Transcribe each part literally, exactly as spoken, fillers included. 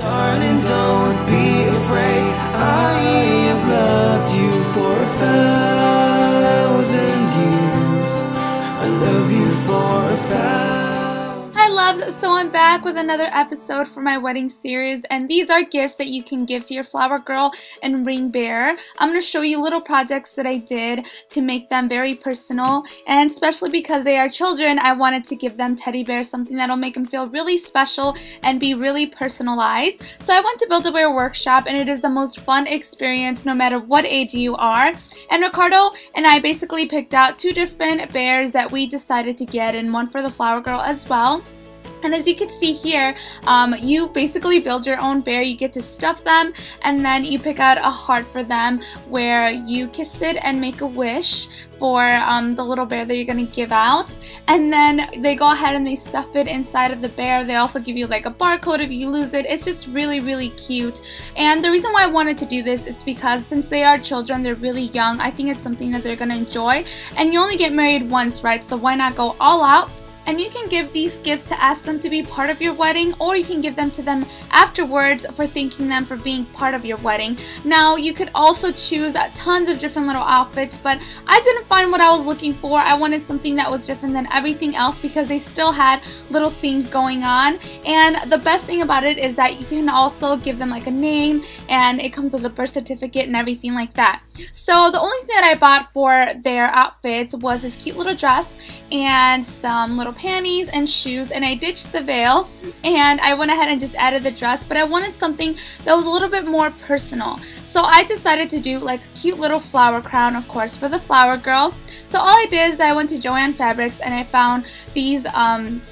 Darling, don't be afraid. I have loved you for a thousand years. I love you for a thousand. Hi loves, so I'm back with another episode for my wedding series, and these are gifts that you can give to your flower girl and ring bearer. I'm going to show you little projects that I did to make them very personal, and especially because they are children, I wanted to give them teddy bears, something that'll make them feel really special and be really personalized. So I went to Build-A-Bear Workshop, and it is the most fun experience no matter what age you are. And Ricardo and I basically picked out two different bears that we decided to get, and one for the flower girl as well. And as you can see here, um, you basically build your own bear. You get to stuff them, and then you pick out a heart for them where you kiss it and make a wish for um, the little bear that you're going to give out. And then they go ahead and they stuff it inside of the bear. They also give you like a barcode if you lose it. It's just really, really cute. And the reason why I wanted to do this is because since they are children, they're really young, I think it's something that they're going to enjoy. And you only get married once, right? So why not go all out? And you can give these gifts to ask them to be part of your wedding, or you can give them to them afterwards for thanking them for being part of your wedding. Now, you could also choose tons of different little outfits, but I didn't find what I was looking for. I wanted something that was different than everything else because they still had little themes going on. And the best thing about it is that you can also give them like a name, and it comes with a birth certificate and everything like that. So the only thing that I bought for their outfits was this cute little dress and some little panties and shoes, and I ditched the veil and I went ahead and just added the dress, but I wanted something that was a little bit more personal. So I decided to do like a cute little flower crown, of course, for the flower girl. So all I did is I went to Joann Fabrics and I found these um,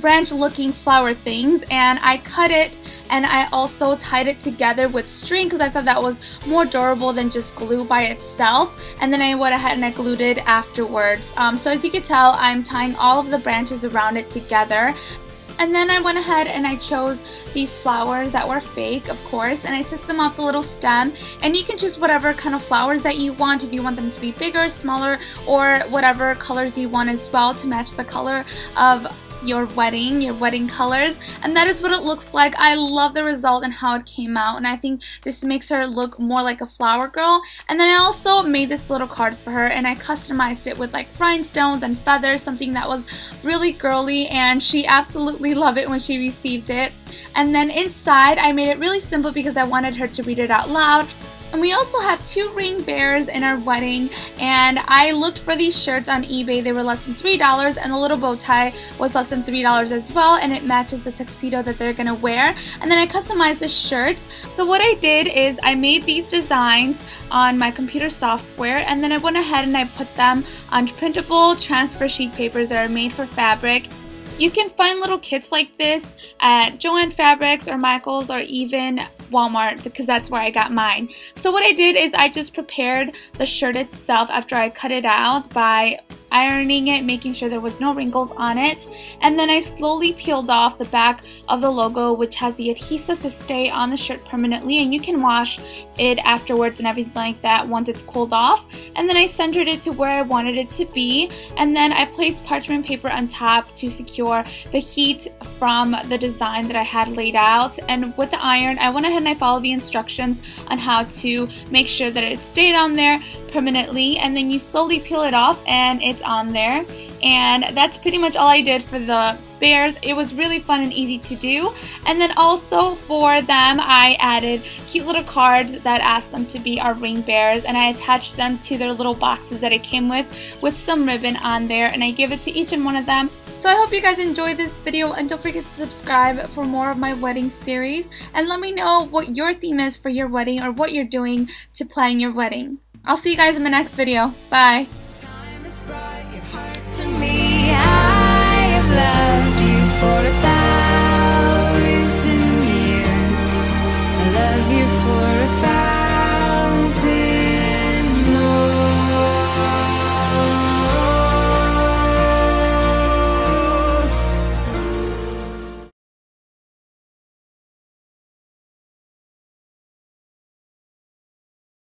branch looking flower things, and I cut it and I also tied it together with string because I thought that was more durable than just glue by itself. And then I went ahead and I glued it afterwards. Um, so as you can tell, I'm tying all of the branches around it together. And then I went ahead and I chose these flowers that were fake, of course, and I took them off the little stem. And you can choose whatever kind of flowers that you want, if you want them to be bigger, smaller, or whatever colors you want as well to match the color of your wedding, your wedding colors. And that is what it looks like. I love the result and how it came out, and I think this makes her look more like a flower girl. And then I also made this little card for her, and I customized it with like rhinestones and feathers, something that was really girly, and she absolutely loved it when she received it. And then inside I made it really simple because I wanted her to read it out loud. And we also have two ring bearers in our wedding, and I looked for these shirts on eBay. They were less than three dollars, and the little bow tie was less than three dollars as well, and it matches the tuxedo that they're going to wear. And then I customized the shirts. So what I did is I made these designs on my computer software, and then I went ahead and I put them on printable transfer sheet papers that are made for fabric. You can find little kits like this at Joann Fabrics or Michaels or even Walmart, because that's where I got mine. So what I did is I just prepared the shirt itself after I cut it out by ironing it, making sure there was no wrinkles on it, and then I slowly peeled off the back of the logo, which has the adhesive to stay on the shirt permanently, and you can wash it afterwards and everything like that once it's cooled off. And then I centered it to where I wanted it to be, and then I placed parchment paper on top to secure the heat from the design that I had laid out. And with the iron, I went ahead and I followed the instructions on how to make sure that it stayed on there permanently, and then you slowly peel it off and it's on there. And that's pretty much all I did for the bears. It was really fun and easy to do. And then also for them, I added cute little cards that asked them to be our ring bearers, and I attached them to their little boxes that it came with with some ribbon on there, and I gave it to each and one of them. So I hope you guys enjoyed this video, and don't forget to subscribe for more of my wedding series, and let me know what your theme is for your wedding or what you're doing to plan your wedding. I'll see you guys in my next video. Bye!